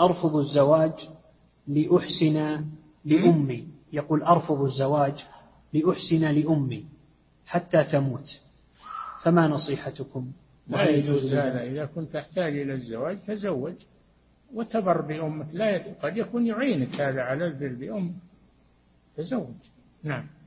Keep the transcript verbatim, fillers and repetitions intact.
أرفض الزواج لأحسن لأمي، يقول أرفض الزواج لأحسن لأمي حتى تموت، فما نصيحتكم؟ لا يجوز هذا. إذا كنت تحتاج إلى الزواج تزوج وتبر بأمك، لا قد يكون يعينك هذا على البر بأمك، تزوج. نعم.